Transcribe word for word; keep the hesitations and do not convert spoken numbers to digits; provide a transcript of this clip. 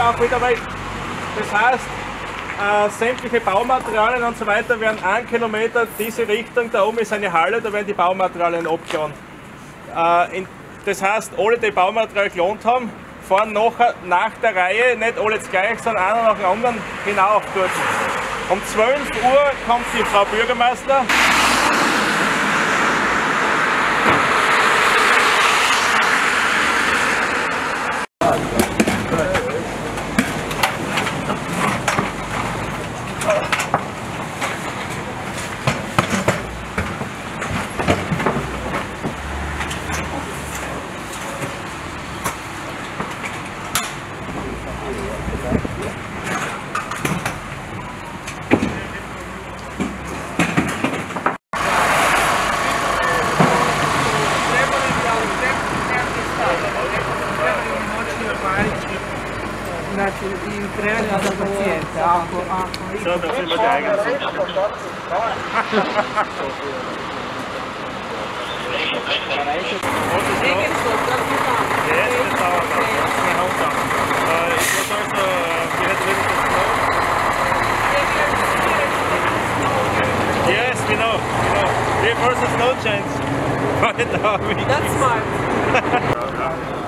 auch wieder weg. Das heißt, äh, sämtliche Baumaterialien und so weiter werden einen Kilometer diese Richtung, da oben ist eine Halle, da werden die Baumaterialien abgeladen. Äh, in, das heißt, alle die Baumaterialien gelohnt haben, fahren nach, nach der Reihe, nicht alle gleich, sondern einer nach dem anderen hinauf. Dort. Um zwölf Uhr kommt die Frau Bürgermeister. So, da sind wir die eigenen. Yes, we know, we know. Reverse is no chance. That's smart.